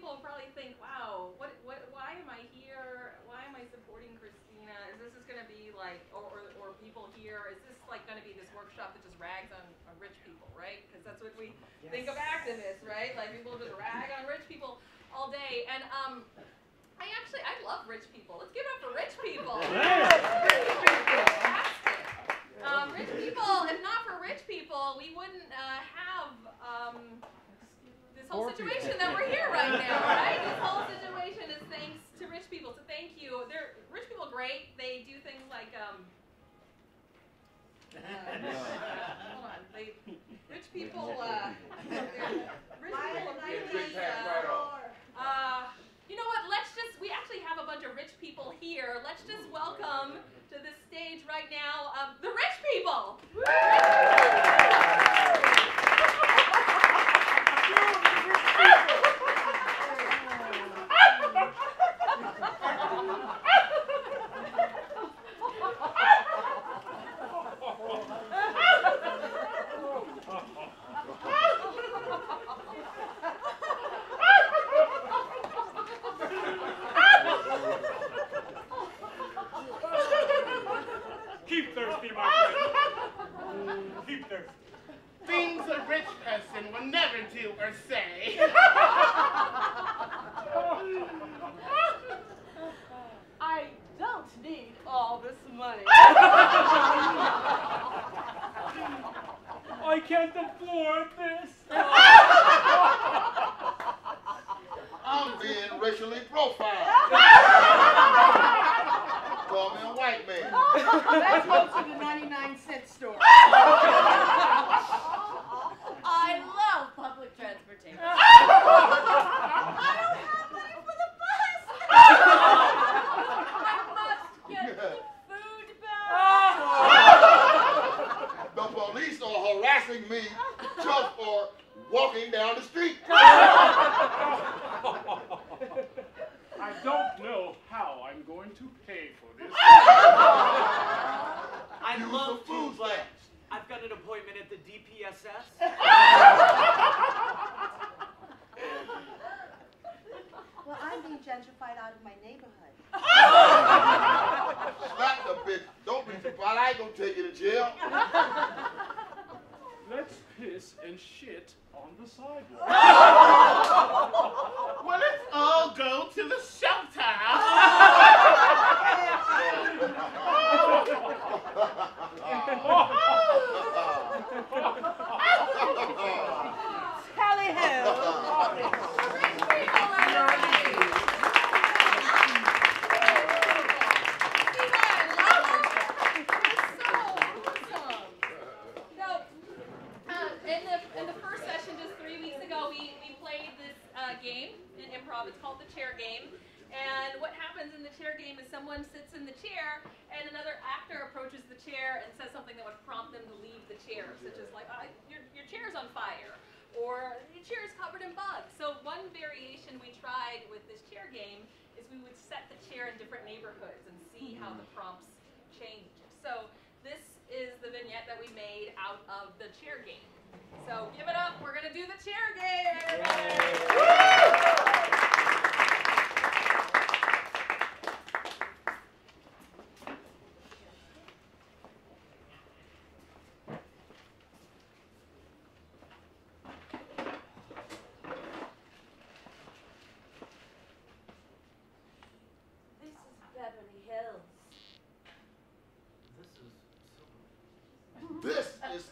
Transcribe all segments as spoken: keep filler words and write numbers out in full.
people probably think, wow, what, what, why am I here? Why am I supporting Christina? Is this is going to be like, or, or, or people here, is this like going to be this workshop that just rags on, on rich people, right? Because that's what we yes. think of activists, right? Like people just rag on rich people all day. And um, I actually, I love rich people. Let's give it up for rich people. Um, rich people, if not for rich people, we wouldn't uh, have um, this whole situation that we're here right now, right? This whole situation is thanks to rich people, so thank you. They're, rich people are great. They do things like, um, uh, uh, hold on, they, rich people, uh, rich people are really, uh, uh, you know what, let's just, we actually have a bunch of rich people here. Let's just welcome to the stage right now um, the rich people. Rich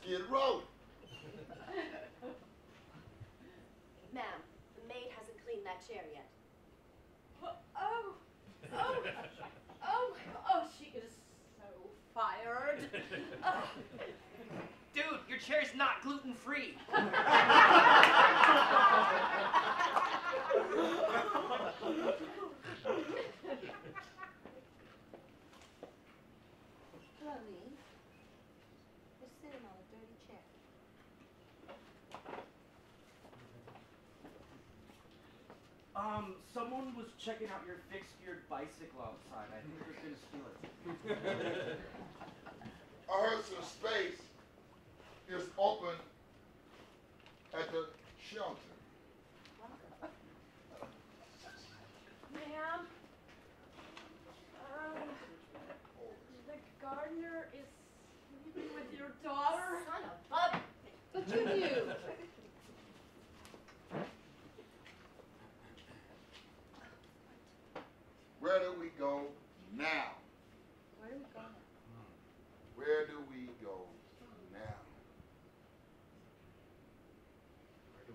Skid Row. Ma'am, the maid hasn't cleaned that chair yet. Well, oh, oh, oh, oh, she is so fired. Oh. Dude, your chair's not gluten-free. Um, someone was checking out your fixed-geared bicycle outside. I think they're gonna steal it. I heard some space is open at the shelter.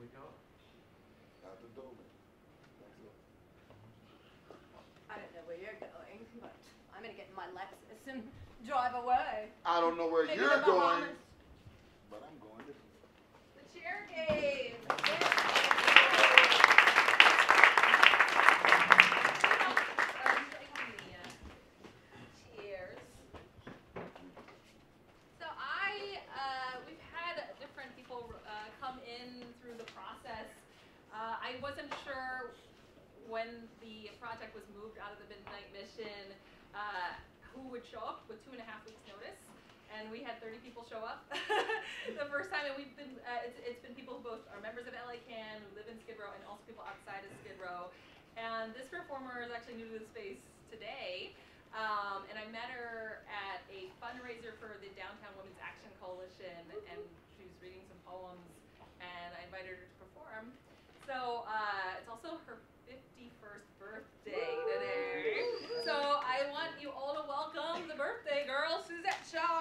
we go. Out the door. That's it. I don't know where you're going, but I'm going to get in my Lexus and drive away. I don't know where Maybe you're going, but I'm going to. The chair game. I wasn't sure when the project was moved out of the Midnight Mission uh, who would show up with two and a half weeks notice, and we had thirty people show up the first time, and we've been, uh, it's, it's been people who both are members of L A C A N, who live in Skid Row, and also people outside of Skid Row, and this performer is actually new to the space today, um, and I met her at a fundraiser for the Downtown Women's Action Coalition, and she was reading some poems, and I invited her to perform. So uh, it's also her fifty-first birthday today. So I want you all to welcome the birthday girl, Suzette Shaw.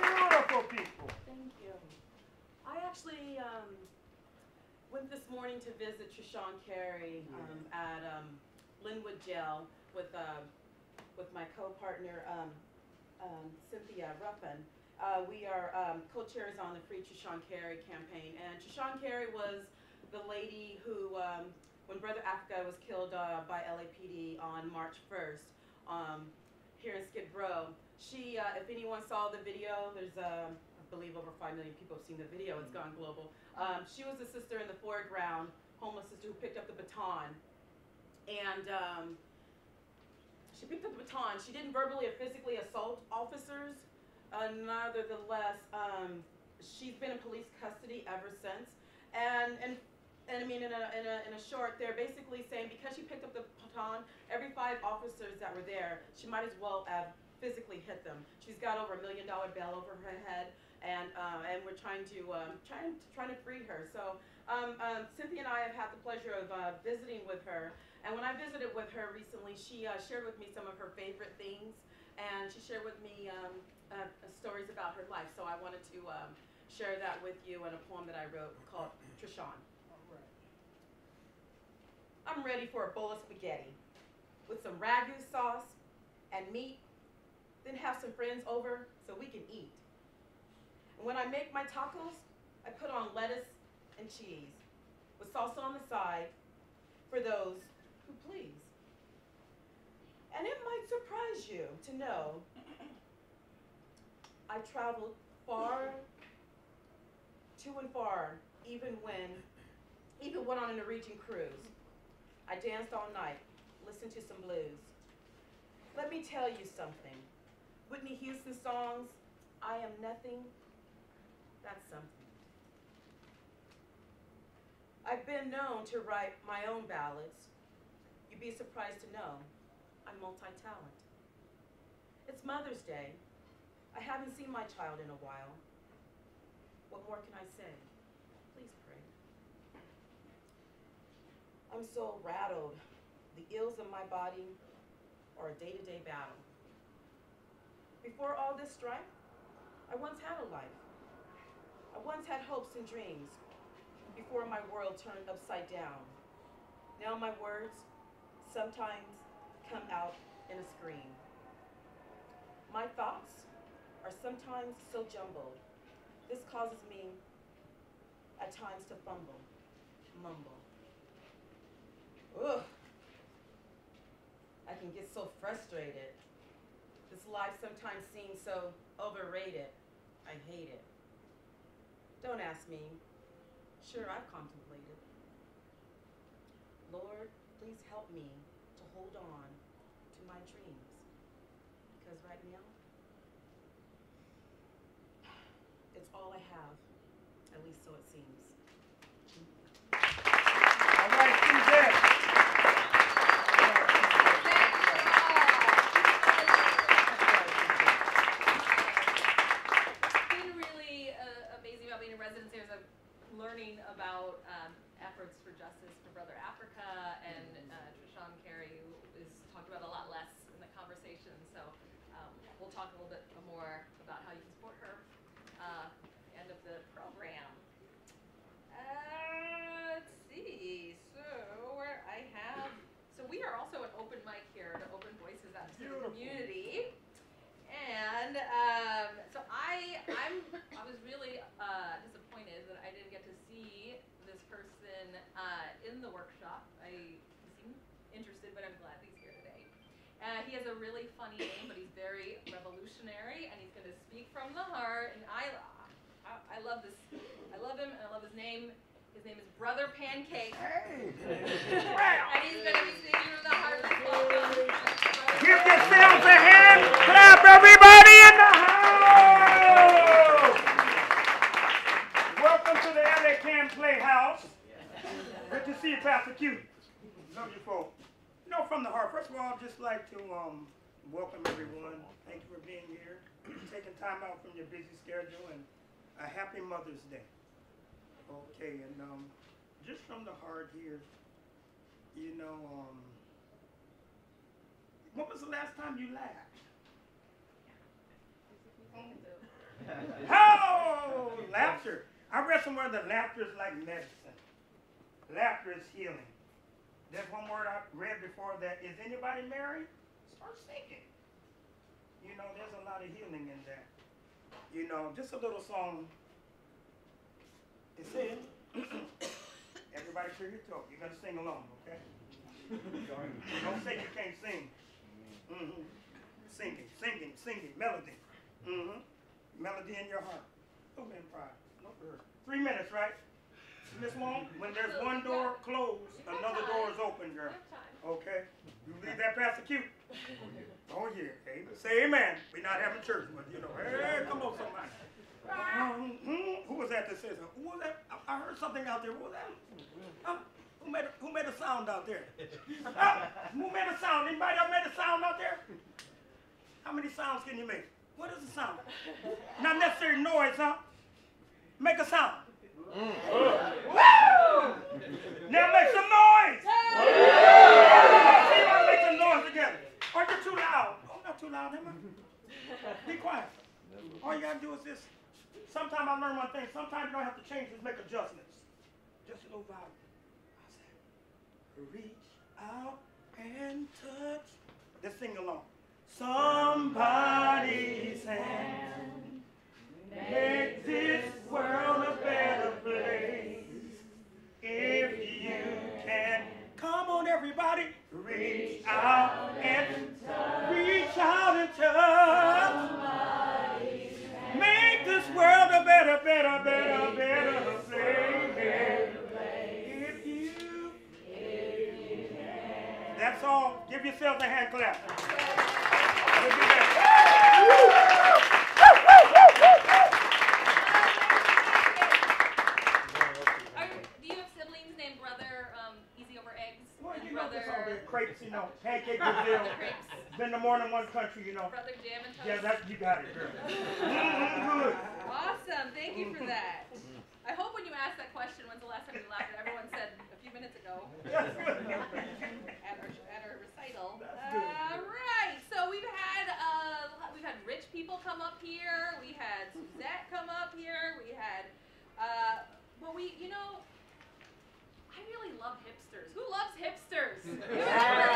Beautiful people. Thank you. I actually um, went this morning to visit Trishawn Carey um, at um, Lynwood Jail with uh, with my co-partner um, um, Cynthia Ruffin. Uh, we are um, co-chairs on the Free Trishawn Carey campaign, and Trishawn Carey was the lady who, um, when Brother Afka was killed uh, by L A P D on March first um, here in Skid Row, she, uh, if anyone saw the video, there's, uh, I believe, over five million people have seen the video, it's gone global. Um, she was the sister in the foreground, homeless sister who picked up the baton, and um, she picked up the baton. She didn't verbally or physically assault officers. Uh, nevertheless, um, she's been in police custody ever since, and and, and I mean, in a, in, a, in a short, they're basically saying because she picked up the baton, every five officers that were there, she might as well have physically hit them. She's got over a million dollar bail over her head, and uh, and we're trying to um, trying to trying to free her. So um, um, Cynthia and I have had the pleasure of uh, visiting with her, and when I visited with her recently, she uh, shared with me some of her favorite things, and she shared with me. Um, Uh, stories about her life, so I wanted to um, share that with you in a poem that I wrote called Trishawn. I'm ready for a bowl of spaghetti with some ragu sauce and meat, then have some friends over so we can eat. And when I make my tacos, I put on lettuce and cheese with salsa on the side for those who please. And it might surprise you to know I traveled far, to and far, even when, even went on a Norwegian cruise. I danced all night, listened to some blues. Let me tell you something. Whitney Houston's songs, I Am Nothing, that's something. I've been known to write my own ballads. You'd be surprised to know I'm multi-talent. It's Mother's Day. I haven't seen my child in a while. What more can I say? Please pray. I'm so rattled. The ills of my body are a day-to-day battle. Before all this strife, I once had a life. I once had hopes and dreams before my world turned upside down. Now my words sometimes come out in a scream. My thoughts are sometimes so jumbled. This causes me at times to fumble, mumble. Ugh, I can get so frustrated. This life sometimes seems so overrated. I hate it. Don't ask me. Sure, I've contemplated. Lord, please help me to hold on to my dreams, because right now, it's all I have, at least so it seems. All right, Suzette. What's been really uh, amazing about being a resident here is I'm learning about um, efforts for justice for Brother Afka, and uh, Trishawn Carey, who is talked about a lot less in the conversation. So um, we'll talk a little bit more about how you community. And um, so I, I'm, I was really uh, disappointed that I didn't get to see this person uh, in the workshop. I he seemed interested, but I'm glad he's here today. Uh, he has a really funny name, but he's very revolutionary, and he's going to speak from the heart. And I, I, I love this. I love him, and I love his name. His name is Brother Pancake. Hey! And he's going to be speaking from the heart. Give yourselves a hand. Clap, everybody in the house. Welcome to the L A Can Playhouse. Good to see you, Pastor Q. Love you folks. You know, from the heart, first of all, I'd just like to um, welcome everyone. Thank you for being here, taking time out from your busy schedule, and a happy Mother's Day. Okay, and um, just from the heart here, you know, um, when was the last time you laughed? Um, oh, laughter. I read somewhere that laughter is like medicine. Laughter is healing. There's one word I read before that. Is anybody married? Start singing. You know, there's a lot of healing in that. You know, just a little song. It says, everybody clear your throat. You're going to sing along, okay? Don't say you can't sing. Mm-hmm. Singing, singing, singing, melody. Mm-hmm. Melody in your heart. Don't be in pride. No fear. Three minutes, right? Miss Wong, when there's one door closed, another door is open, girl. Okay? You leave that Pastor Q. Oh, yeah. Amen. Say amen. We're not having church, but you know, hey, come on, somebody. Um, who was that that says? Who was that? I, I heard something out there. Who was that? Um, who made a, who made a sound out there? Uh, who made a sound? Anybody else made a sound out there? How many sounds can you make? What is a sound? Not necessarily noise, huh? Make a sound. Mm. Woo! Now make some noise. Everybody make some noise together. Aren't you too loud? Oh, not too loud, am I? Be quiet. All you gotta do is this. Sometimes I learn one thing. Sometimes you don't have to change, just make adjustments. Just a little vibe. I said, reach out and touch. Let's sing along. Somebody's hand. Make this world a better place. If you can. Come on, everybody. Reach out and touch. Reach out and touch. Make this world a better, better, better, better place. If you, if you can. That's all. Give yourself a hand clap. Are, do you have siblings named Brother um, Easy Over Eggs? Well, and you know this all the crepes, you know, pancake Brazil. Been to more than one country, you know. Brother Jam and Toast. Yeah, that's, you got it, girl. Awesome. Thank you for that. I hope when you asked that question, when's the last time you laughed, everyone said a few minutes ago. at, our, at our recital. All right. So we've had, uh, we've had rich people come up here. We had Suzette come up here. We had, uh, well, we, you know, I really love hipsters. Who loves hipsters? Who yeah. loves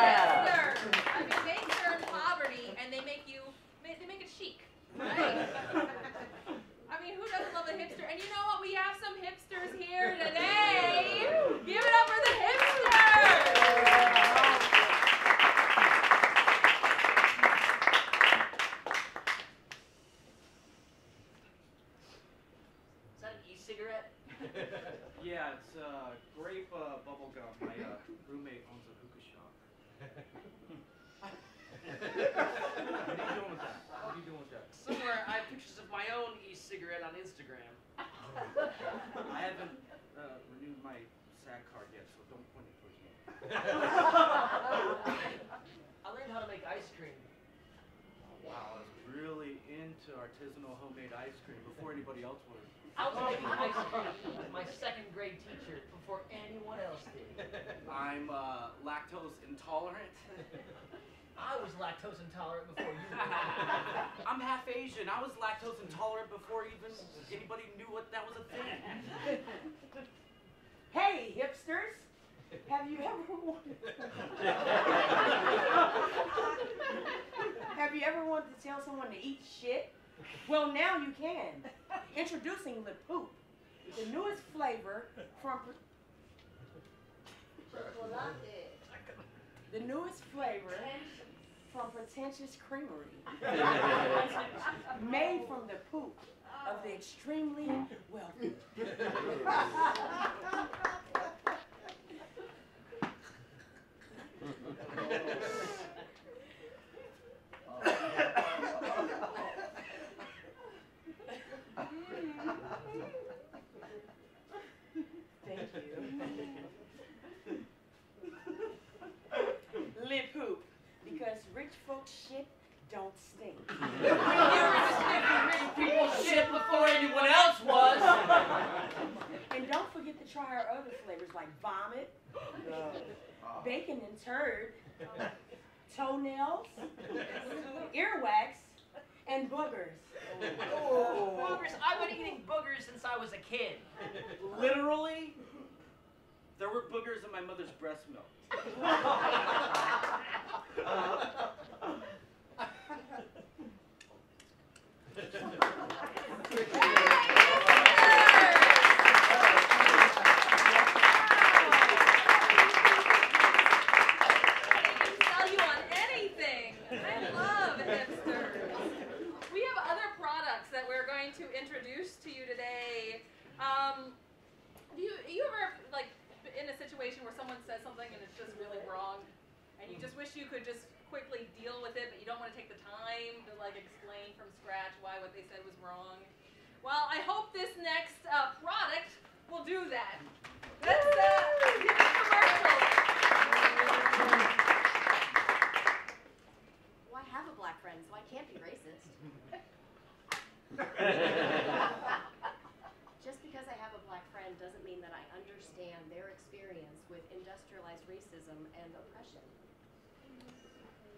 hipsters? I mean, they turn poverty and they make you, they make it chic, right? I mean, who doesn't love a hipster? And you know what? We have some hipsters here today. Give it up for the hipsters! Is that an e-cigarette? Yeah, it's uh, grape uh, bubble gum. My uh, roommate owns a hookah shop. What are you doing with that? What are you doing with that? Somewhere I have pictures of my own e-cigarette on Instagram. I haven't uh, renewed my SAG card yet, so don't point it towards me. I learned how to make ice cream. Oh, wow, I was really into artisanal homemade ice cream before anybody else was. I was making ice cream with my second grade teacher before anyone else did. I'm uh, lactose intolerant. I was lactose intolerant before you were. I'm half Asian. I was lactose intolerant before even anybody knew what that was a thing. Hey, hipsters! Have you ever wondered? ever wanted to tell someone to eat shit? Well, now you can. Introducing the poop, the newest flavor from the newest flavor from Pretentious Creamery, made from the poop of the extremely wealthy. Thank you. Lip poop, because rich folks shit don't stink. When you're rich people shit before anyone else was. And don't forget to try our other flavors like vomit, bacon and turd, toenails, earwax, and boogers. Oh. Boogers. I've been eating boogers since I was a kid. Literally, there were boogers in my mother's breast milk.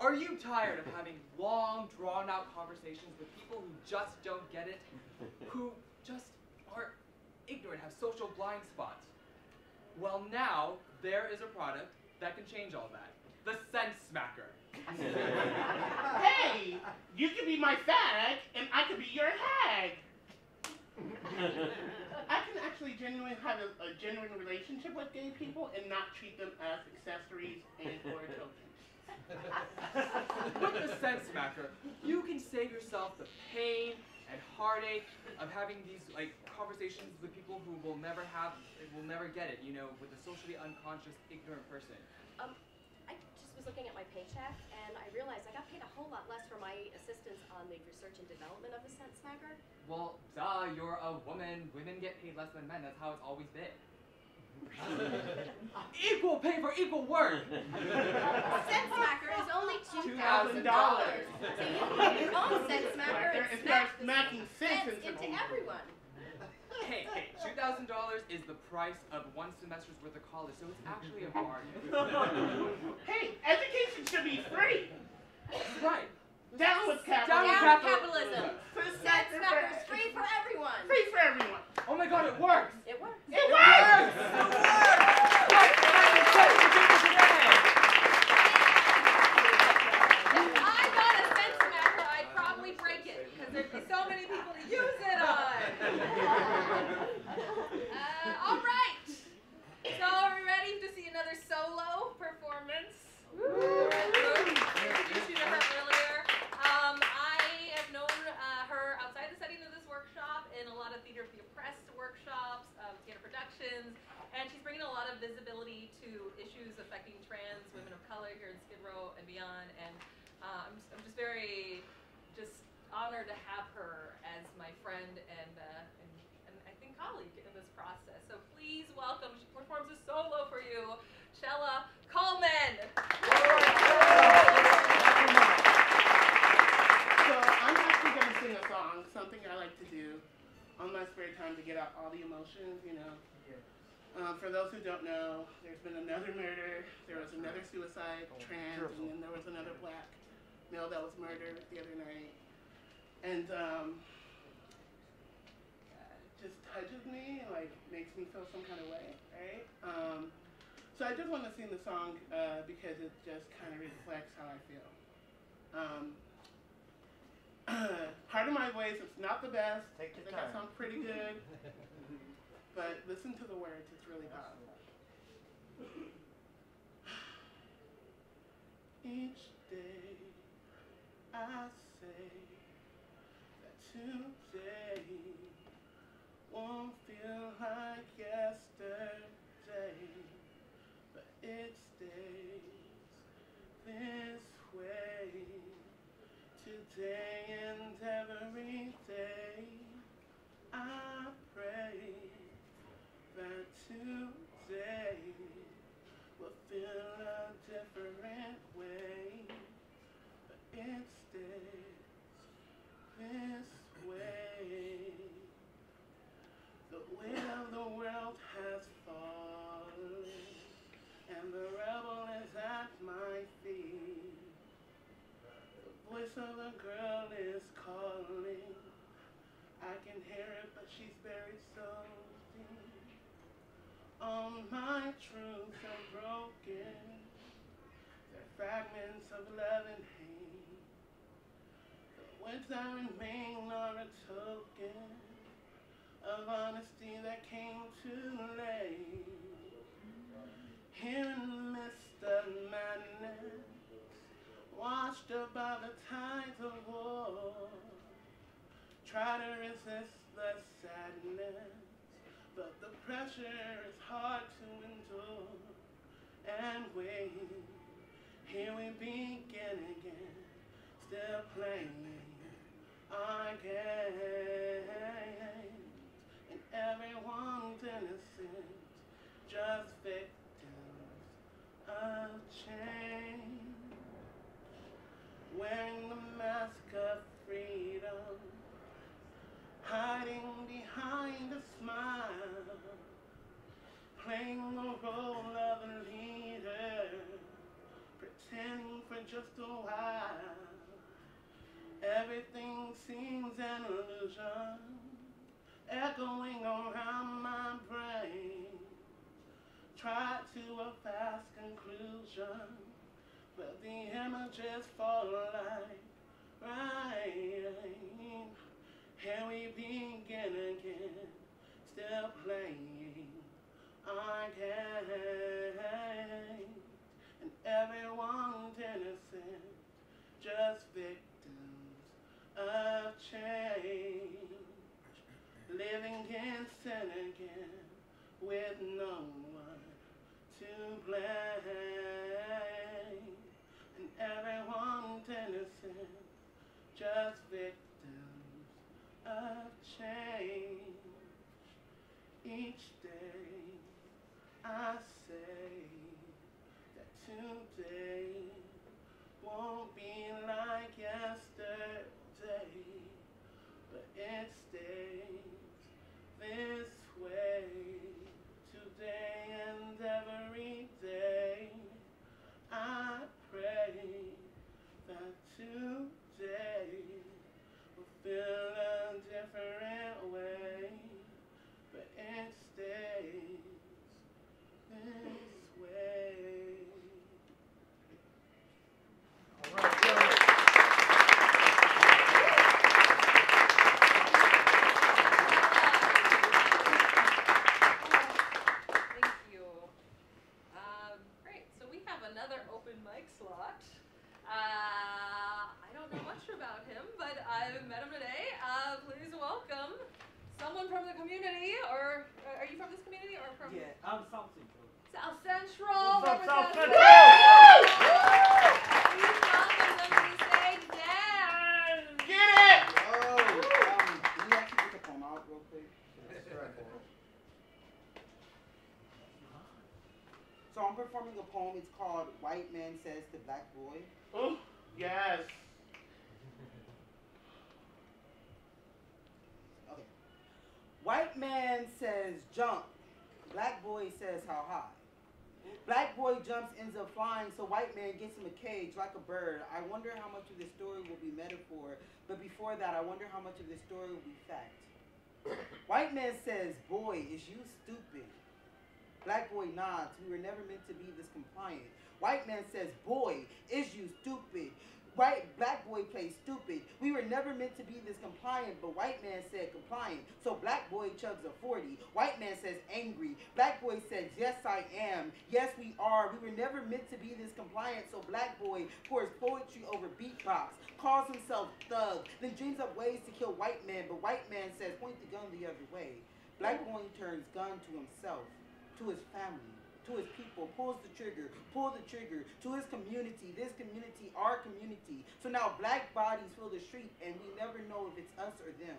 Are you tired of having long, drawn-out conversations with people who just don't get it, who just are ignorant, have social blind spots? Well, now there is a product that can change all that. The Sense Smacker. Hey, you could be my fag, and I could be your hag. I can actually genuinely have a, a genuine relationship with gay people and not treat them as accessories and or children. With the Sense Smacker, you can save yourself the pain and heartache of having these like conversations with people who will never have, will never get it. You know, with a socially unconscious, ignorant person. Um, I just was looking at my paycheck and I realized I got paid a whole lot less for my assistance on the research and development of the Sense Smacker. Well, duh, you're a woman. Women get paid less than men. That's how it's always been. Equal pay for equal work. Sense Smacker is only two thousand dollars. So you can get your own Sense Smacker and smack smacking sense into everyone. Hey, hey, two thousand dollars is the price of one semester's worth of college, so it's actually a bargain. Hey, education should be free. Right. Down with capitalism. Down with capitalism. Sense Smacker is free for everyone. Free for everyone. Oh my God, it works. It works. It, it works. works. It works. If I got a Sense Smacker, I'd probably break it because there'd be so many people to use it on. Uh, all right. So are we ready to see another solo performance? Woo. Introduced you to her earlier. Um, I have known uh, her outside the setting of this workshop in a lot of theater of the oppressed workshops, um, theater productions, and she's bringing a lot of visibility to issues affecting trans women of color here in Skid Row and beyond. And uh, I'm, just, I'm just very just honored to have her as my friend and, uh, and and I think colleague in this process. So please welcome. She performs a solo for you, Chella Coleman. So I'm actually going to sing a song, something I like to do on my spare time to get out all the emotions, you know. Yeah. Um, for those who don't know, there's been another murder, there was another suicide, oh, trans, terrible. And then there was another black male that was murdered the other night. And um, it just touches me, like makes me feel some kind of way, right? Um, so I just want to sing the song uh, because it just kind of reflects how I feel. Um, sideways. It's not the best. Take your time. I think I sound pretty good. But listen to the words. It's really powerful. Each day I say that today won't feel like yesterday, but it stays this way today and every day. I pray that today will feel a different way, but it stays this way. The weight of the world has fallen, and the rebel is at my feet. The voice of a girl is calling. I can hear it, but she's buried so deep. All my truths are broken. They're fragments of love and hate. The words that remain are a token of honesty that came too late. Here in the midst of madness, washed up by the tides of war, try to resist the sadness, but the pressure is hard to endure. And wait, here we begin again, still playing our game. And everyone's innocent, just victims of change, wearing the mask of freedom, hiding behind a smile, playing the role of a leader, pretending for just a while everything seems an illusion, echoing around my brain. Try to a fast conclusion, but the images fall like rain. Here we begin again, still playing our game. And everyone's innocent, just victims of change, living in sin again, with no one to blame. And everyone's innocent, just victims of change. Each day I say that today won't be like yesterday, but it stays this way today and every day. I pray that today feel a different way, but it stays this way. All right, thank you. Um, great. So we have another open mic slot. Uh, I don't know much about him, but I've met him today. Uh, please welcome someone from the community, or uh, are you from this community, or from? Yeah, I'm South Central. South Central. Up, South Central. Please welcome them to stage down. Get it. Oh, um, can you actually pick up on out real quick? That's right. So I'm performing a poem. It's called "White Man Says to Black Boy." Oh, yes. Okay. White man says jump. Black boy says how high. Black boy jumps, ends up flying, so white man gets in a cage like a bird. I wonder how much of this story will be metaphor, but before that, I wonder how much of this story will be fact. White man says, boy, is you stupid. Black boy nods, we were never meant to be this compliant. White man says, boy, is you stupid. White black boy plays stupid. We were never meant to be this compliant, but white man said compliant. So black boy chugs a forty. White man says angry. Black boy says, yes, I am. Yes, we are. We were never meant to be this compliant, so black boy pours poetry over beatbox, calls himself thug, then dreams up ways to kill white man, but white man says, point the gun the other way. Black boy turns gun to himself, to his family, to his people, pulls the trigger, pull the trigger, to his community, this community, our community. So now black bodies fill the street and we never know if it's us or them.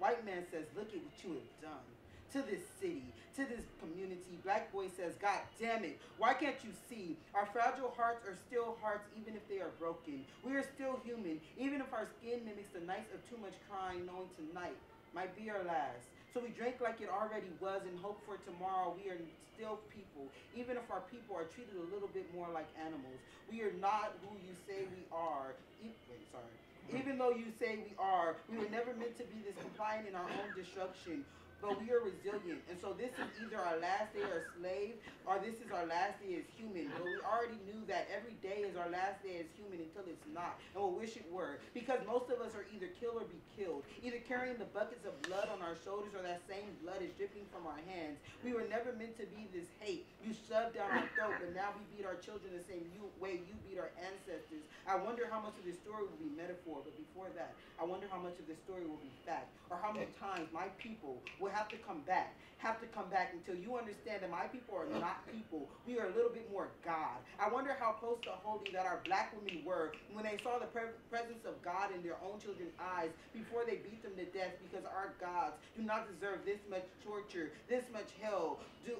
White man says, look at what you have done to this city, to this community. Black boy says, God damn it, why can't you see? Our fragile hearts are still hearts even if they are broken. We are still human, even if our skin mimics the nights of too much crying, knowing tonight might be our last. So we drink like it already was and hope for tomorrow. We are still people, even if our people are treated a little bit more like animals. We are not who you say we are. E Wait, sorry. Even though you say we are, we were never meant to be this compliant in our own destruction. But we are resilient, and so this is either our last day as slave, or this is our last day as human. But we already knew that every day is our last day as human until it's not, and we'll wish it were. Because most of us are either kill or be killed, either carrying the buckets of blood on our shoulders, or that same blood is dripping from our hands. We were never meant to be this hate. You shoved down our throat, but now we beat our children the same way you beat our ancestors. I wonder how much of this story will be metaphor, but before that, I wonder how much of this story will be fact, or how many times my people will have to come back, have to come back until you understand that my people are not people. We are a little bit more God. I wonder how close to holy that our black women were when they saw the pre presence of God in their own children's eyes before they beat them to death, because our gods do not deserve this much torture, this much hell. Do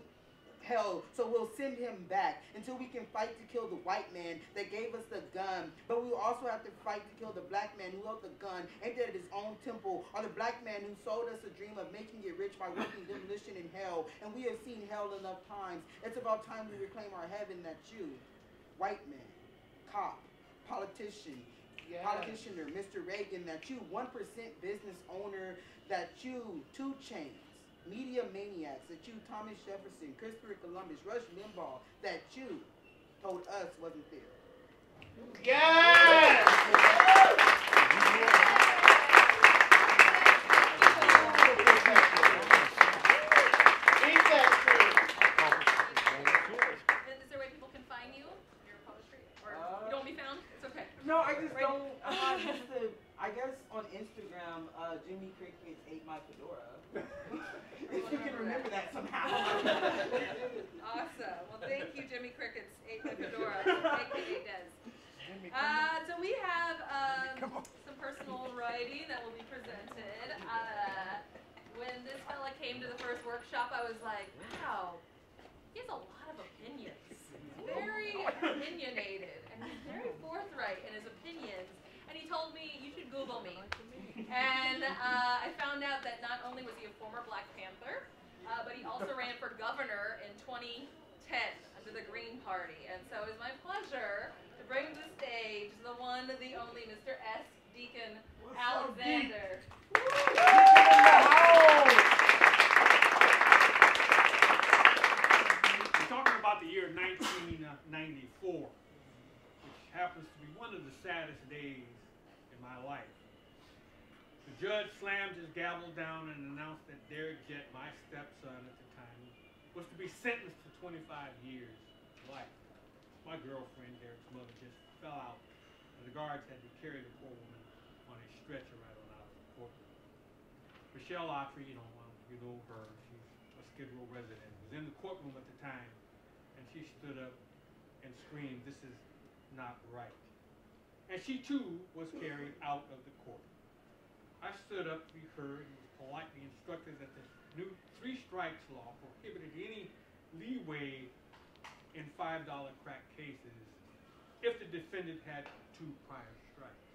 hell, so we'll send him back until we can fight to kill the white man that gave us the gun. But we also have to fight to kill the black man who held the gun, aimed at his own temple, or the black man who sold us a dream of making it rich by working demolition in hell. And we have seen hell enough times. It's about time we reclaim our heaven. That you, white man, cop, politician, yeah. politicianer, Mister Reagan, that you, one percent business owner, that you, Two Chainz, media maniacs, that you, Thomas Jefferson, Christopher Columbus, Rush Limbaugh, that you told us wasn't there. Yes! Is that true? Is there a way people can find you? You're a poetry? Or uh, you don't be found? It's okay. No, I just don't. Uh, just the, I guess on Instagram, uh, Jimmy Crickets ate my fedora. If you can remember that somehow. Awesome. Well, thank you, Jimmy Crickets ate my fedora, A K A Des. Uh, so we have um, some personal writing that will be presented. Uh, when this fella came to the first workshop, I was like, wow, he has a lot of opinions. Very opinionated, and he's very forthright in his opinions. And he told me, you should Google me. And uh, I found out that not only was he a former Black Panther, uh, but he also ran for governor in twenty ten under the Green Party. And so it is my pleasure to bring to the stage the one, the only, Mister S. Deacon What's Alexander. We're talking about the year nineteen ninety-four. Happens to be one of the saddest days in my life. The judge slammed his gavel down and announced that Derek Jett, my stepson at the time, was to be sentenced to twenty-five years of life. My girlfriend, Derek's mother, just fell out, and the guards had to carry the poor woman on a stretcher right on out of the courtroom. Michelle Autry, you know, you know her, she's a Skid Row resident, was in the courtroom at the time, and she stood up and screamed, "This is not right." And she too was carried out of the court. I stood up to be heard and was politely instructed that the new three strikes law prohibited any leeway in five dollar crack cases if the defendant had two prior strikes.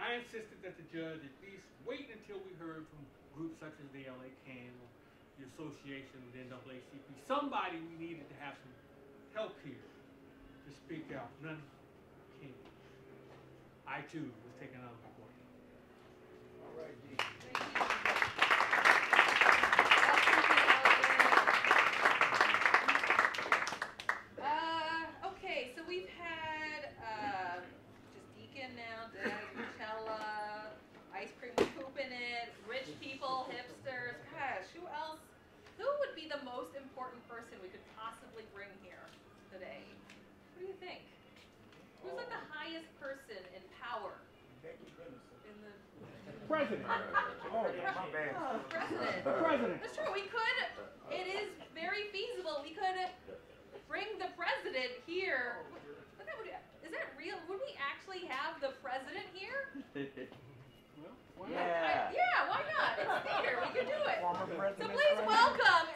I insisted that the judge at least wait until we heard from groups such as the L A C A N or the Association of the N double A C P. Somebody, we needed to have some help here to speak out. None came. I too was taken out of the court. All right, Dean. Thank you. Uh, okay, so we've had uh, just Brown, Daddy Chella, ice cream with poop in it, rich people, hipsters. Gosh, who else? Who would be the most important person we could possibly bring here today? What do you think? Who's like the highest person in power? In the president. Oh, yeah, my bad. President. President. That's true. We could. It is very feasible. We could bring the president here. What that would, is that real? Would we actually have the president here? Well, why yeah. Not? I, yeah. Why not? It's theater. We can do it. So please welcome,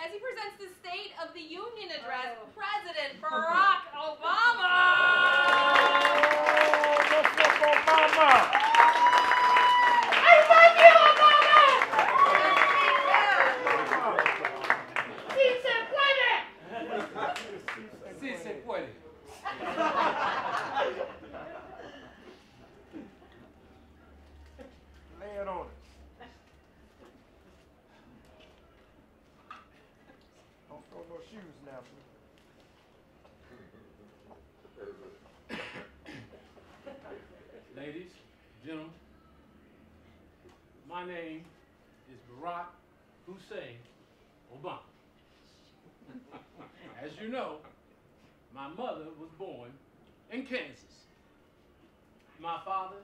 as he presents the State of the Union address, oh. President Barack Obama. Oh. Obama. I love you, Obama. Si se puede. Si se puede. Lay it on. Don't throw no shoes now, please. Ladies, gentlemen, my name is Barack Hussein Obama. As you know, my mother was born in Kansas, my father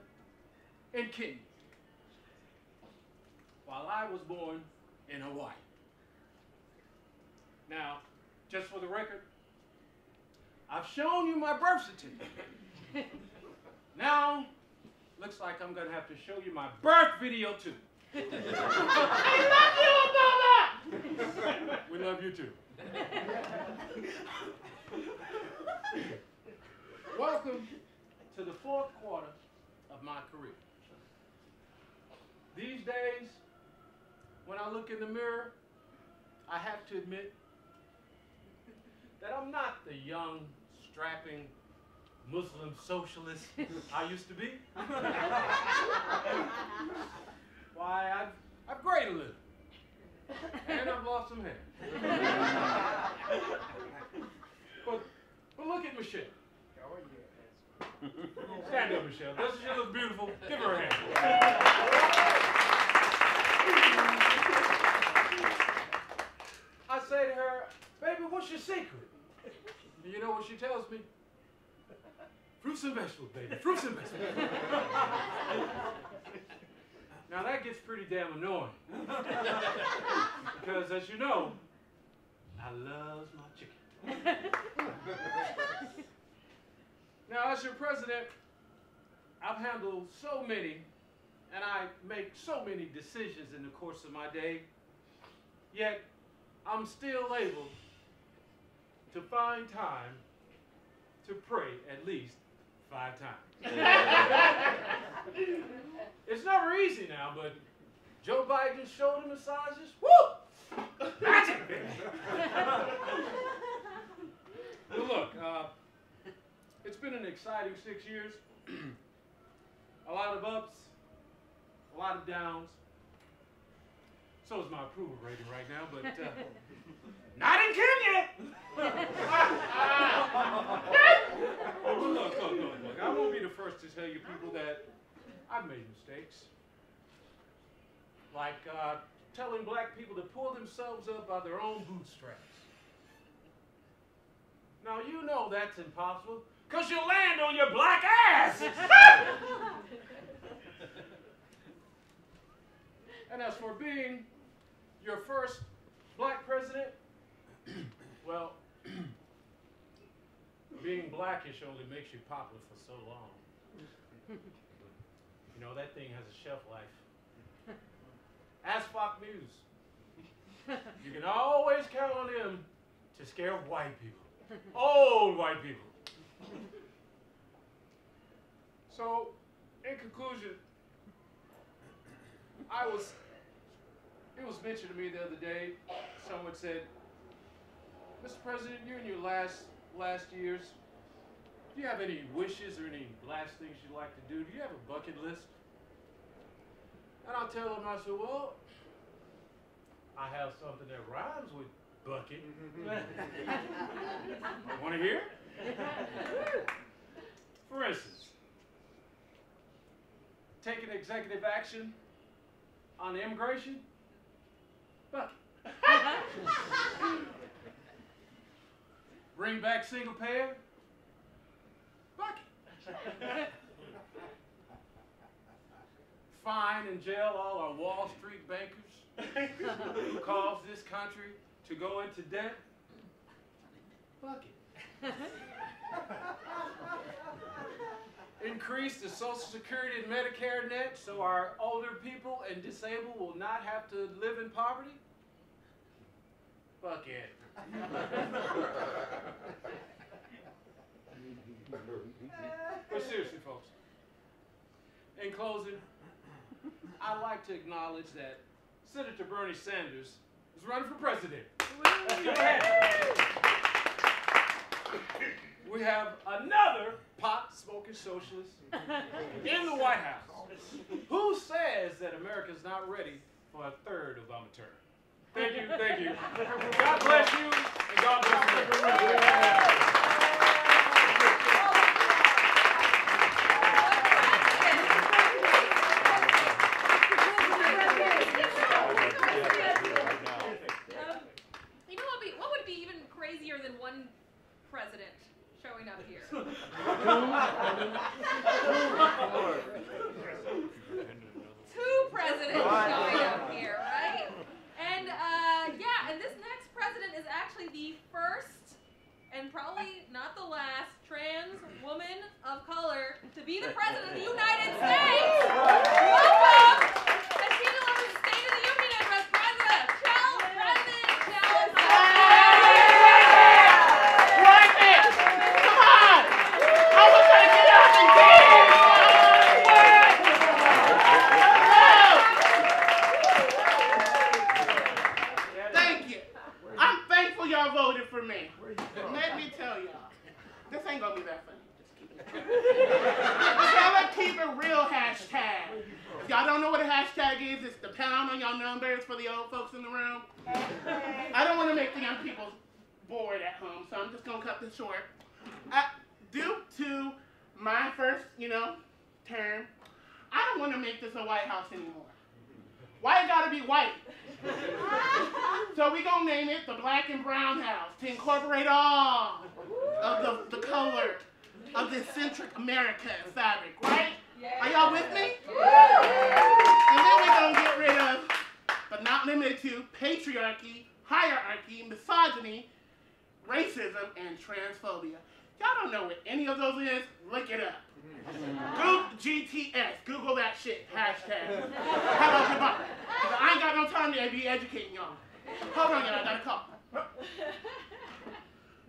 in Kenya, while I was born in Hawaii. Now, just for the record, I've shown you my birth certificate. Now, looks like I'm going to have to show you my birth video, too. I love you, Obama! We love you, too. Welcome to the fourth quarter of my career. These days, when I look in the mirror, I have to admit that I'm not the young, strapping Muslim socialist I used to be. Why, I've, I've grayed a little. And I've lost some hair. but, but look at Michelle. Oh, yeah. Stand up, Michelle. Doesn't she look beautiful? Give her a hand. I say to her, baby, what's your secret? Do you know what she tells me? Fruits and vegetables, baby. Fruits and vegetables. Now that gets pretty damn annoying. Because as you know, I love my chicken. Now as your president, I've handled so many, and I make so many decisions in the course of my day, yet I'm still able to find time to pray at least five times. It's never easy now, but Joe Biden's shoulder massages, woo! Magic! Well, look, uh, it's been an exciting six years. A lot of ups, a lot of downs. So is my approval rating right now, but uh, not in Kenya! Look, look, look, look, I won't be the first to tell you people that I've made mistakes. Like uh, telling black people to pull themselves up by their own bootstraps. Now you know that's impossible, because you'll land on your black ass! And as for being your first black president, well, being blackish only makes you popular for so long. You know, that thing has a shelf life. Ask Fox News. You can always count on them to scare white people. Old white people. So, in conclusion, I was, it was mentioned to me the other day, someone said, Mister President, you in your last last years, do you have any wishes or any last things you'd like to do? Do you have a bucket list? And I'll tell them, I said, well, I have something that rhymes with bucket. Want to hear? For instance, taking executive action on immigration? But bring back single payer? Bucket. Fine and jail all our Wall Street bankers who caused this country to go into debt? Bucket. Increase the Social Security and Medicare net so our older people and disabled will not have to live in poverty? Fuck it. But seriously, folks, in closing, I'd like to acknowledge that Senator Bernie Sanders is running for president. We have another pot-smoking socialist in the White House who says that America's not ready for a third Obama term. Thank you, thank you. God bless you, and God bless you.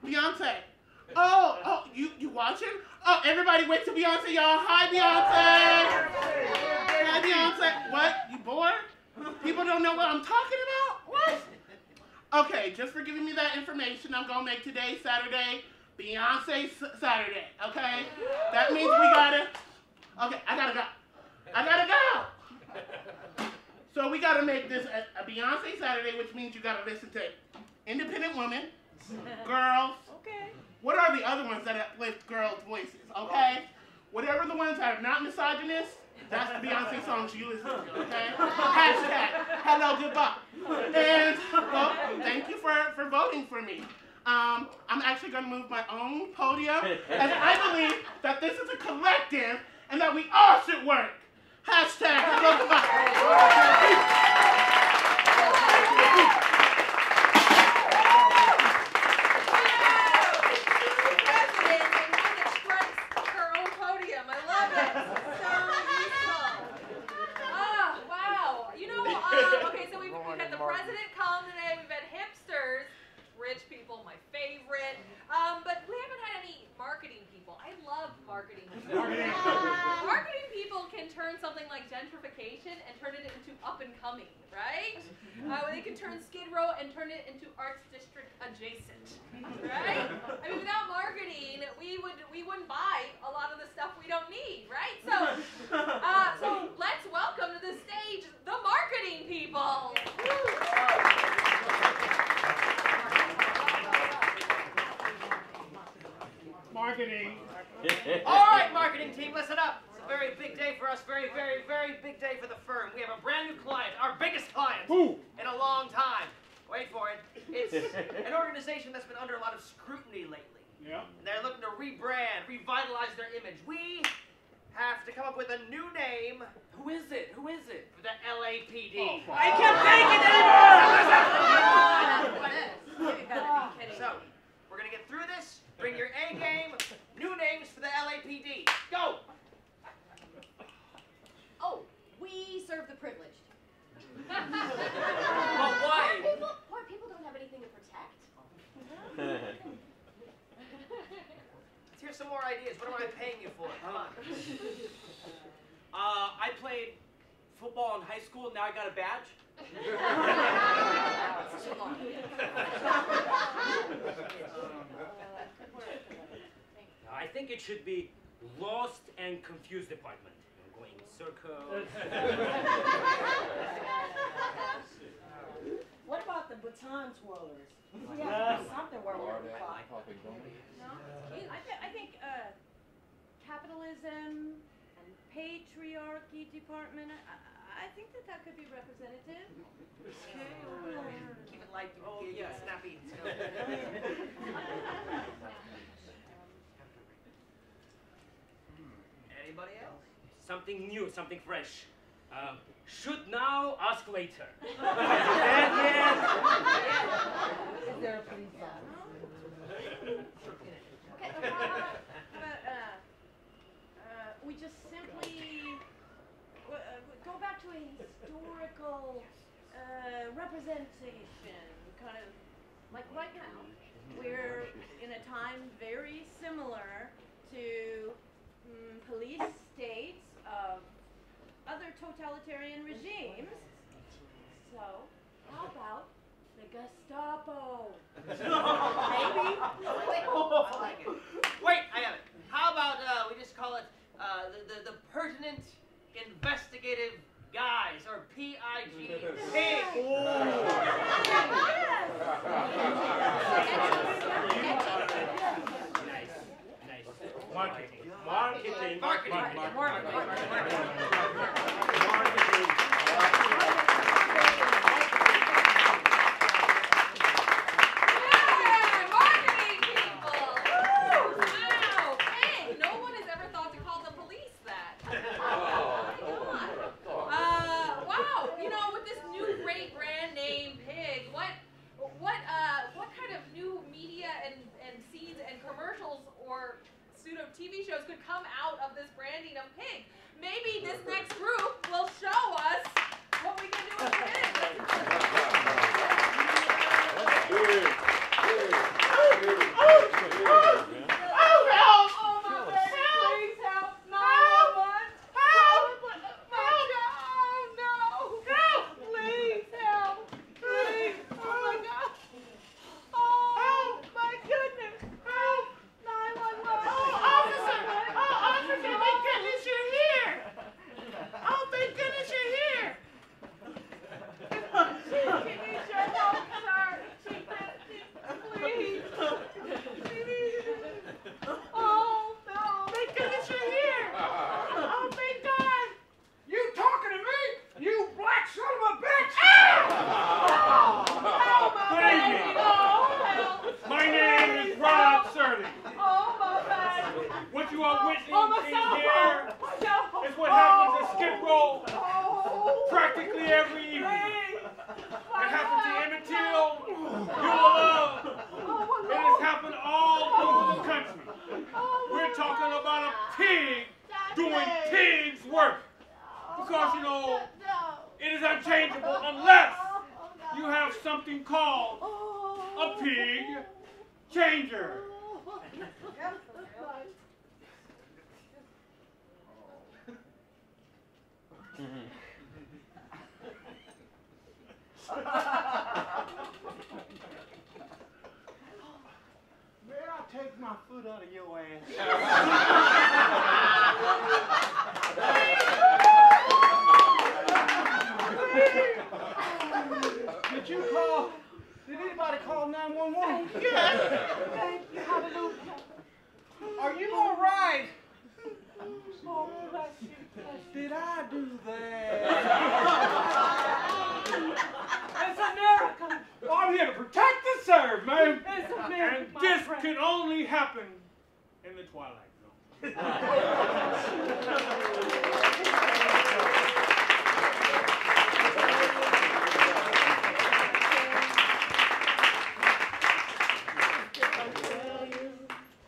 Beyonce. Oh, oh, you, you watching? Oh, everybody went to Beyonce, y'all. Hi, Beyonce. Hi, Beyonce. What? You bored? People don't know what I'm talking about? What? Okay, just for giving me that information, I'm going to make today Saturday Beyonce Saturday, okay? That means we got to, okay, I got to go. I got to go. So we got to make this a, a Beyonce Saturday, which means you got to listen to independent women. Girls. Okay. What are the other ones that uplift girls' voices? Okay. Whatever the ones that are not misogynist, that's the Beyonce songs you listen to. Okay. Hashtag hello goodbye. And well, thank you for for voting for me. Um, I'm actually going to move my own podium, and I believe that this is a collective, and that we all should work. Hashtag hello goodbye. Marketing people. Marketing. Uh, marketing people can turn something like gentrification and turn it into up and coming, right? Uh, they can turn Skid Row and turn it into arts district adjacent, right? I mean, without marketing, we would we wouldn't buy a lot of the stuff we don't need, right? So, uh, so let's welcome to the stage the marketing people. Marketing. All right, marketing team, listen up. It's a very big day for us, very, very, very. very big day for the firm. We have a brand new client, our biggest client Ooh. in a long time. Wait for it. It's an organization that's been under a lot of scrutiny lately. Yeah. And they're looking to rebrand, revitalize their image. We have to come up with a new name. Who is it? Who is it? For the L A P D. Oh, wow. I can't take it anymore! You've got to be kidding. So, we're going to get through this. Bring your A game. New names for the L A P D. Go! Oh, we serve the privileged. But why? Poor people, poor people don't have anything to protect. Let's hear some more ideas. What am I paying you for? Come on. Uh, I played football in high school. Now I got a badge. I think it should be Lost and Confused Department. I'm going in circles. What about the baton twirlers? Yeah, something we're working on. No, I, th I think uh, capitalism and patriarchy department. I, I think that that could be representative. Okay, well, keep it light, oh, yeah, snappy. Anybody else? Something new, something fresh. Uh, should now, ask later. Is there a police officer? Okay, so how about, how about uh, uh, we just simply uh, go back to a historical uh, representation, kind of like right now. We're in a time very similar to Mm, police states of other totalitarian regimes. So, how about the Gestapo? Maybe? I like it. Wait, I have it. How about uh, we just call it uh, the, the, the Pertinent Investigative Guys, or P I G. Marketing. Marketing. Marketing. Marketing. Marketing. Marketing. Marketing. Yeah, marketing people. Woo! Wow. Hey, no one has ever thought to call the police that. Oh, my God. Uh, wow. You know, with this new great brand name, Pig, what, what, uh, what kind of new media and and scenes and commercials or pseudo T V shows could come out of this branding of Pig? Maybe this next group will show us what we can do with Pig. Oh, help! Oh, my baby, please help! No one! Help! My God! Oh, no! Help! Please help! Please! Oh, my God! Oh, my goodness! Help! nine one one! Thank goodness you're here! Oh, thank goodness you're here! Can you shut up, sir? She said, please. Please. Oh, no. Thank goodness you're here! Oh, thank God! You talking to me? You black son of a bitch! Ow! Oh, my baby! Oh, hell. My name is Rob Cerny. Oh, my baby! What you are witnessing here is what happens at Skid Row practically every evening. It happened to Emmett Till, Yulov, and it's happened all over the country. We're talking about a pig doing pig's work. Because, you know, it is unchangeable unless you have something called a pig changer. May I take my foot out of your ass? Did you call? Did anybody call nine one one? Yes. Thank you. Hallelujah. Are you all right? Oh, bless you. Did I I do that? It's America. I'm here to protect and serve, man. It's America, and this friend. Can only happen in the Twilight Zone.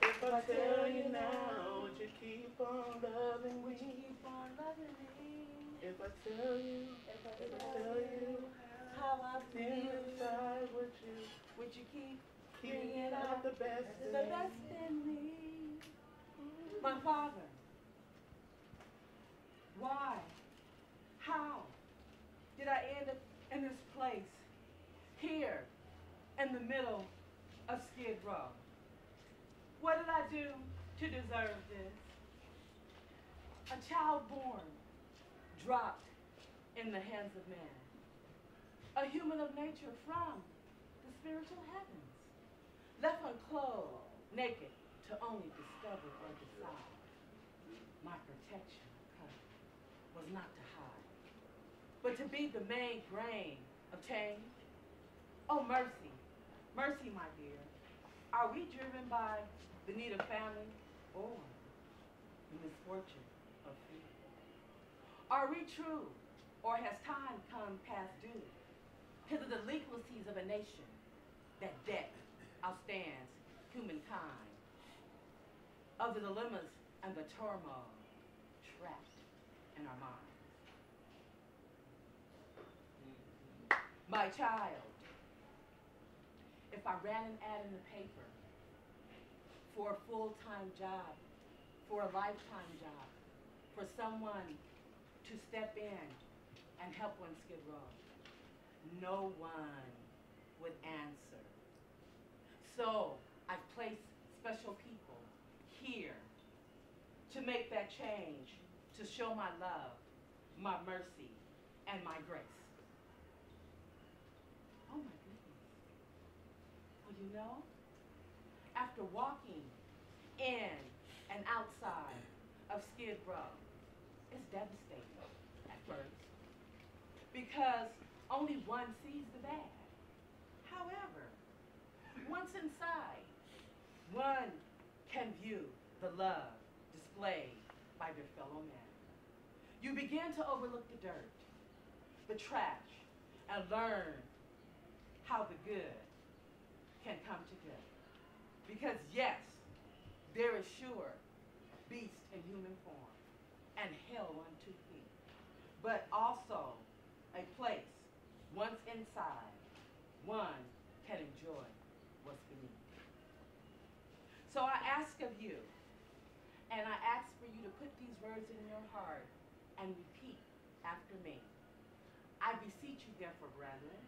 If I tell you now, would you keep on loving me? Keep on loving me. If I tell you, if I, if I tell you how I feel inside, would you, would you keep bringing out the best, the best in me? My father, why, how did I end up in this place, here, in the middle of Skid Row? What did I do to deserve this? A child born, dropped in the hands of man, a human of nature from the spiritual heavens, left unclothed, naked, to only discover or decide. My protection was not to hide, but to be the main grain of change. Oh, mercy, mercy, my dear. Are we driven by the need of family or the misfortune of fear? Are we true, or has time come past due because of the delinquencies of a nation that debt outstands humankind? Of the dilemmas and the turmoil trapped in our minds. My child, if I ran an ad in the paper for a full-time job, for a lifetime job, for someone to step in and help on Skid Row, no one would answer. So I placed special people here to make that change, to show my love, my mercy, and my grace. Oh my goodness. Well, you know, after walking in and outside of Skid Row, it's devastating at first because only one sees the bad. However, once inside, one can view the love displayed by your fellow man. You begin to overlook the dirt, the trash, and learn how the good can come to good. Because yes, there is sure beast in human form and hell on two feet, but also a place once inside, one can enjoy what's beneath. So I ask of you, and I ask for you to put these words in your heart and repeat after me. I beseech you therefore, brethren,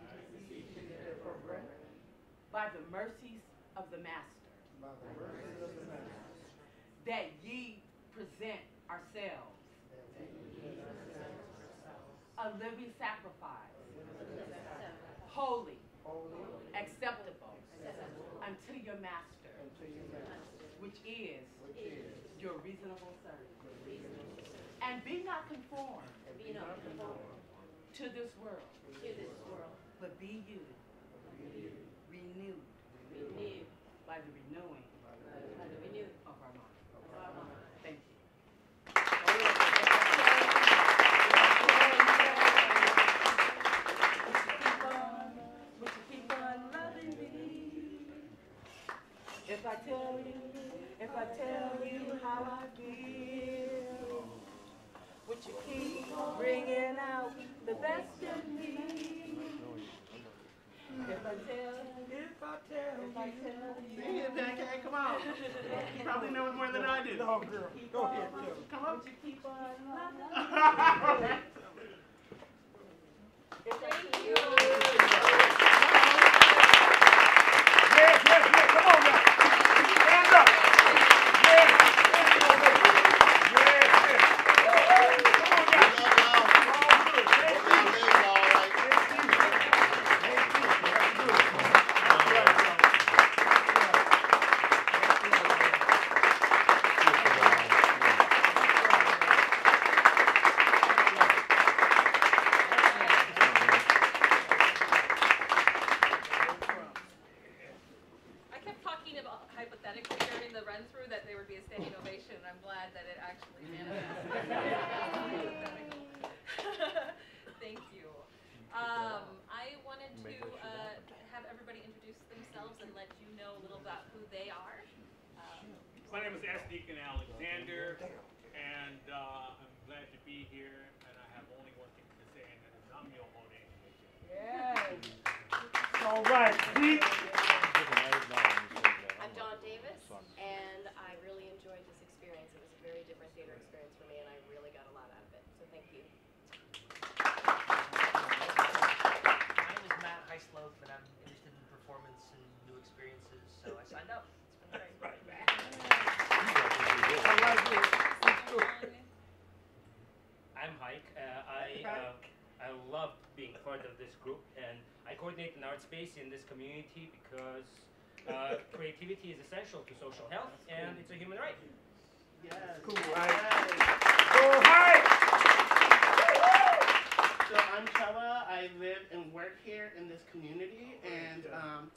I beseech you therefore, brethren, by the mercies of the Master, by the mercies of the Master, that ye present ourselves a living sacrifice, holy, acceptable unto your Master, which is, which is your reasonable service. Reasonable service. And be not conformed, be not conformed to this world, to this world, but be you, be you. Renewed, renewed, renewed by the renewing, by the renewing, by the renewing of our mind. Of our mind. Thank you. If I tell you, if I tell you how I feel, would you keep bringing out the best in me? If I tell you, if I tell you, if I tell you, hey, come on. You probably know it more than I do. Oh, girl, go ahead. Come on. Would you keep on loving me? Thank you. Yes, yes, yes. Come on, guys. All right, please. I'm Dawn Davis, and I really enjoyed this experience. It was a very different theater experience for me, and I really got a lot out of it, so thank you. My name is Matt Heisloaf, and I'm interested in performance and new experiences, so I signed up. It's been great. Right, Matt. I love you. I'm Hike. Uh, I, uh, I love being part of this group, and I coordinate an art space in this community because uh, creativity is essential to social health, and it's a human right. Yes. Cool, right? Cool, right? So I'm Chella. I live and work here in this community, and um,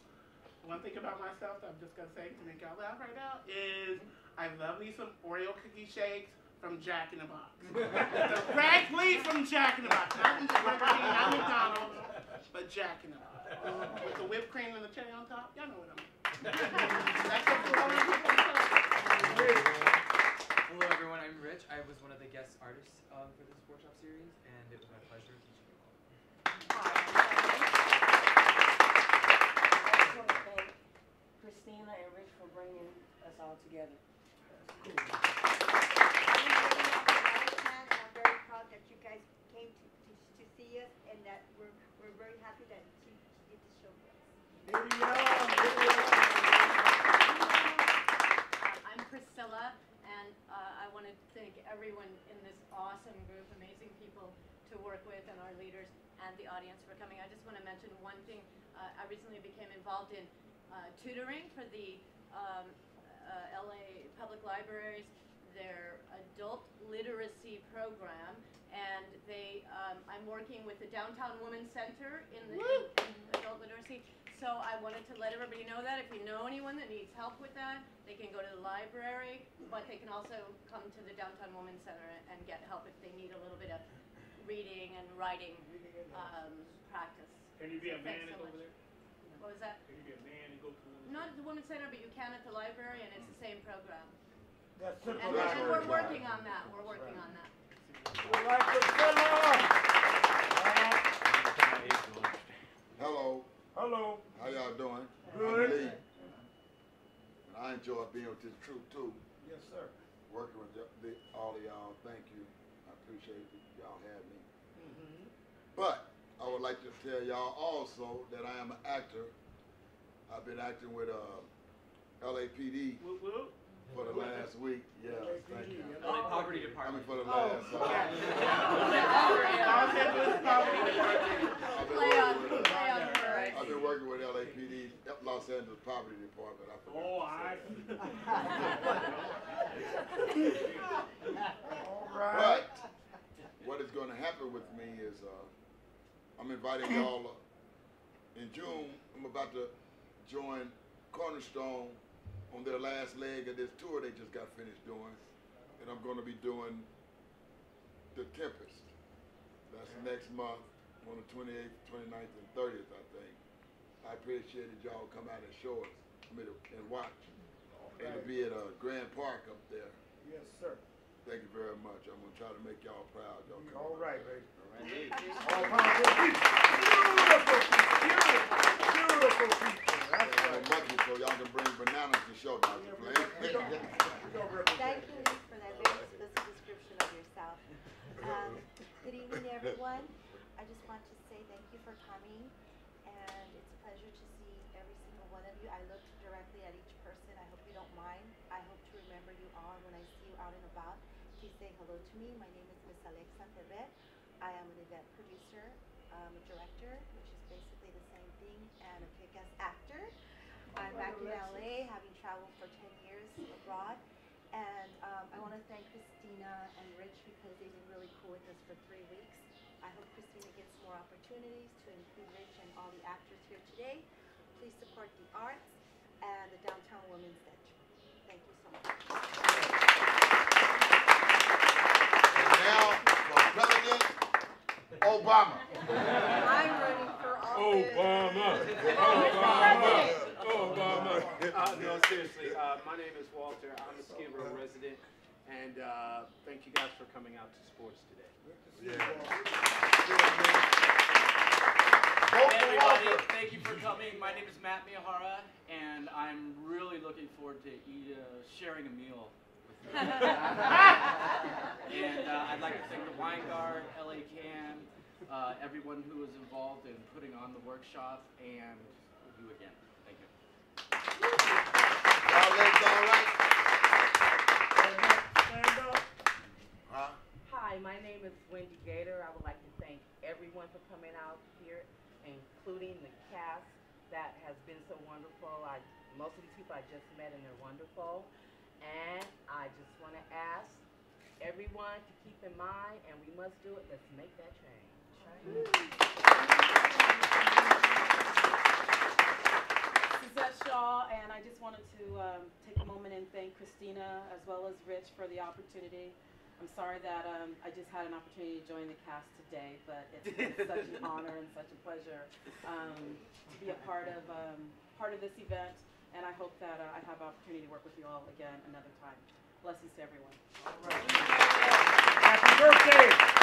one thing about myself that I'm just going to say to make y'all laugh right now is I love me some Oreo cookie shakes from Jack in the Box. Directly from Jack in the Box. Not from McDonald's, but Jack in the Box. With the whipped cream and the cherry on top, y'all know what I mean. That's what we're going to do. Hello everyone, I'm Rich. I was one of the guest artists um, for this workshop series, and it was my pleasure teaching you all. I just want to thank Christina and Rich for bringing us all together. Cool. I'm very proud that you guys came to, to, to see us, and that we're, we're very happy that you did the show for us. There you go. Uh, I'm Priscilla, and uh, I want to thank everyone in this awesome group, amazing people to work with, and our leaders and the audience for coming. I just want to mention one thing. Uh, I recently became involved in uh, tutoring for the um, Uh, L A Public Libraries, their adult literacy program, and they, um, I'm working with the Downtown Women's Center in the in, in adult literacy, so I wanted to let everybody know that if you know anyone that needs help with that, they can go to the library, but they can also come to the Downtown Women's Center and get help if they need a little bit of reading and writing um, practice. Can you be so a man so over there? What was that? Can you be a man and go to not at the Women's Center, but you can at the library, and it's the same program. That's and, and we're working on that. We're working on that. Hello. Hello. How y'all doing? Good. I'm Lee. And I enjoy being with this troop, too. Yes, sir. Working with the, all of y'all. Thank you. I appreciate y'all having me. Mm-hmm. But I would like to tell y'all also that I am an actor. I've been acting with uh, L A P D whoop, whoop. for the last week. Yeah, thank you. L A Poverty Department. I mean, for the last. Oh, yeah. I've, I've been working with L A P D, Los Angeles Poverty Department. I forgot oh, I. All right. But what is going to happen with me is uh, I'm inviting y'all uh, in June. I'm about to join Cornerstone on their last leg of this tour they just got finished doing, and I'm going to be doing The Tempest. That's next month on the twenty-eighth, twenty-ninth, and thirtieth, I think. I appreciate that y'all come out and show us I mean, and watch. Right. It'll be at uh, Grand Park up there. Yes, sir. Thank you very much. I'm going to try to make y'all proud. Y'all come All right, baby. All right. All right. Beautiful, beautiful, beautiful. Monkey, so y'all can bring bananas to show down the place. Thank you for that very explicit description of yourself. Um, good evening, everyone. I just want to say thank you for coming, and it's a pleasure to see every single one of you. I looked directly at each person. I hope you don't mind. I hope to remember you all when I see you out and about. Please say hello to me. My name is Miss Alexa Perret. I am an event producer, um, a director, which is basically the same thing, and a kick-ass actor. I'm back in L A, having traveled for ten years abroad, and um, I want to thank Christina and Rich because they've been really cool with us for three weeks. I hope Christina gets more opportunities to include Rich and all the actors here today. Please support the arts and the Downtown Women's Center. Thank you so much. And now for President Obama. I'm running for office. Obama. Obama. Obama. Uh, no, seriously, uh, my name is Walter. I'm a Skid Row resident, and uh, thank you guys for coming out to sports today. Yeah. Hey everybody, thank you for coming. My name is Matt Miyahara, and I'm really looking forward to eat, uh, sharing a meal with you. And uh, I'd like to thank the Weingart, L A C A M, uh, everyone who was involved in putting on the workshop, and you again. Thank you. All legs all right? Stand up. Huh? Hi, my name is Wendy Gator. I would like to thank everyone for coming out here, including the cast that has been so wonderful. I, most of these people I just met, and they're wonderful. And I just want to ask everyone to keep in mind, and we must do it, let's make that change. Suzette Shaw, and I just wanted to um, take a moment and thank Christina as well as Rich for the opportunity. I'm sorry that um, I just had an opportunity to join the cast today, but it's been such an honor and such a pleasure um, to be a part of um, part of this event, and I hope that uh, I have an opportunity to work with you all again another time. Blessings to everyone. All right. Happy birthday!